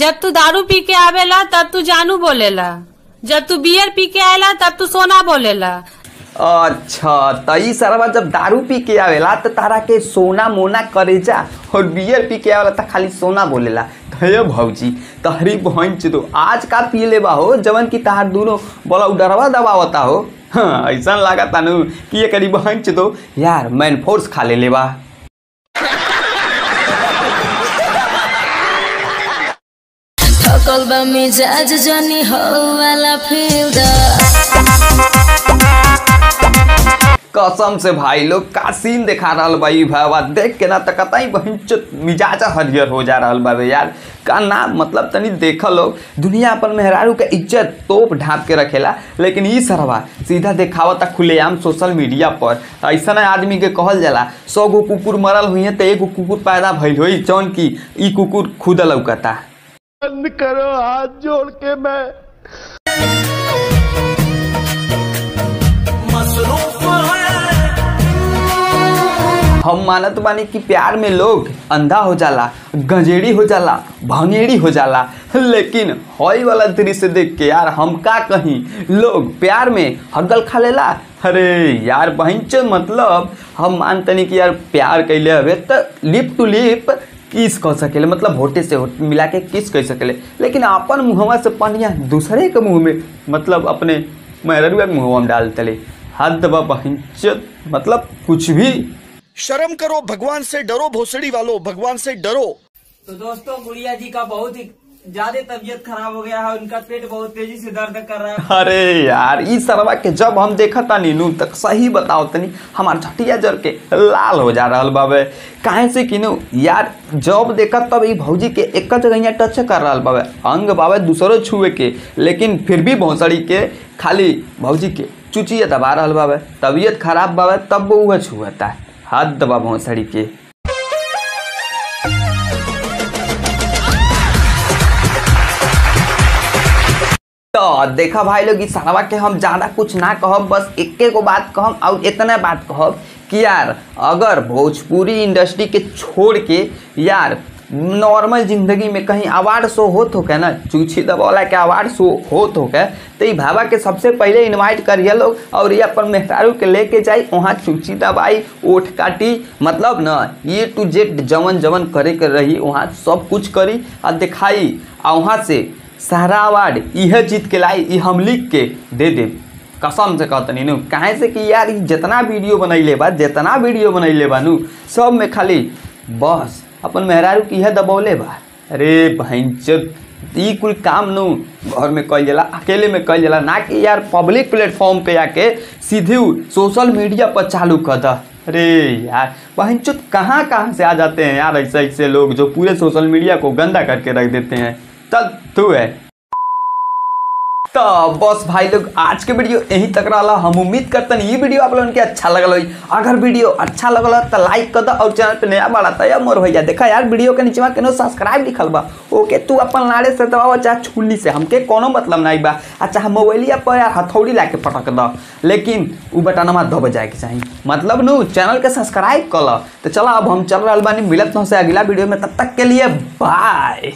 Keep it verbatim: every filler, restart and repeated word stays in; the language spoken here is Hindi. जब तू दारू पी के आवेला तब तू जानू बोलेला, जब तू बियर पी के आवेला तब तू सोना बोलेला। अच्छा तो ये सारा बात, जब दारू पी के आवेला तो तारा के सोना मोना करे जा, और बियर पी के आवेला तो खाली सोना बोलेला। हे भौजी तहरी बहन चो आज का पी लेबा हो जवन की तहार दोनों बोला डरवा दबावता हो। हाँ ऐसा लगा तानू कि ये करी बहन चो यार मैन फोर्स खा ले लेबा। कसम से भाई लोग का सीन देखा रहल बाई भावा, देख के ना तो कतई बहन चुत मिजाज हरियर हो जा रहल बाबे यार। का नाम मतलब तनी देख लोग दुनिया अपन मेहरारू के इज्जत तोप ढाँप के रखेला, लेकिन ये सरवा सीधा देखावता खुलेआम सोशल मीडिया पर। ऐसा आदमी के कहल जाला सौ गो कुकुर मरल हुई है तो एगो कुकुर पैदा भइल हो, जौन की ई कुकुर खुद लौकता। बंद करो हाथ जोड़ के मैं हम मानत बानी कि प्यार में लोग अंधा हो जाला, गंजेड़ी हो जाला, भांगेड़ी हो जाला, लेकिन हॉय वाला दृश्य देख के यार हम का कहीं लोग प्यार में हगल खा लेला। अरे यार बहनचोद मतलब हम मानतनी कि यार प्यार कैले हवे तो लिप टू लिप किस कर सकेले, मतलब होटे से होट मिला के किस कर सकेले, लेकिन अपन मुँहवा से पानिया दूसरे के मुँह में मतलब अपने मैररुआ के मुँहवा में डालतले। हद बा बहनचोद, मतलब कुछ भी शर्म करो, भगवान से डरो भोसड़ी वालों, भगवान से डरो। तो दोस्तों गुड़िया जी का बहुत ही ज्यादा तबीयत खराब हो गया है, उनका पेट बहुत तेजी से दर्द कर रहा है। अरे यार इस सरवा के जब हम देखा था नीनू तक सही बताओ तनी हमार छठिया जर के लाल हो जा रहा बाबे। काहे से किनू यार जब देखा तब ये भौजी के एक जगह टच कर रहा बाबे, अंग बाबे दूसरों छुए के, लेकिन फिर भी भोसड़ी के खाली भौजी के चुचिया दबा रहा बाबे। तबीयत खराब बाबे तब वो वह छुआता है, हाथ दबा भोंसड़ी के। तो देखा भाई लोग इस सारा के हम ज्यादा कुछ ना कहब, बस एके को बात कहब और इतना बात कहब कि यार अगर भोजपुरी इंडस्ट्री के छोड़ के यार नॉर्मल जिंदगी में कहीं अवार्ड शो होत होके ना, चूछी दबौला के अवार्ड शो होत होके तो ये भावा के सबसे पहले इनवाइट करिए लोग, और ये अपन मेहरारू के लेके जाई वहाँ चूछी दबाई ओठ काटी, मतलब ना ये टू जेड जवन जवन करे कर रही वहाँ सब कुछ करी और दिखाई, और वहाँ से सारा अवार्ड यह जीत के लाई, ये हम लिख के दे दे। कसम से कहतनी नू, काहे से कि यार जितना वीडियो बनैले बा जितना वीडियो बनैले बा नू सब में खाली बस अपन मेहरारू की है दबौले बा। अरे भैंचोद ई कुल काम नू घर में कल जला, अकेले में कल जला, ना कि यार पब्लिक प्लेटफॉर्म पे आके सीधे सोशल मीडिया पर चालू कर दा। अरे यार भैंचोद कहाँ कहाँ से आ जाते हैं यार ऐसे ऐसे लोग जो पूरे सोशल मीडिया को गंदा करके रख देते हैं। तब तू है तो बस भाई लोग आज के वीडियो यहीं तक रहा, हम उम्मीद करते हैं ये वीडियो आप लोगों के अच्छा लगल होई। अगर वीडियो अच्छा लगल तो लाइक कर दा, और चैनल पे नया बड़ा तो मोर भैया देखा यार वीडियो के नीचे केनो सब्सक्राइब लिखल बा, ओके तू अपन लाड़े से दबाव चाहे छुल्ली से हमके कोनो मतलब नहीं बा। अच्छा मोबाइलिया पर यार हथौड़ी ला के पटक द, लेकिन उ बटनमा दब जाए के चाहिए, मतलब नू चैनल के सब्सक्राइब कर लो। तो चला अब हम चल रहा बानी, मिलत न से अगला वीडियो में, तब तक के लिए बाय।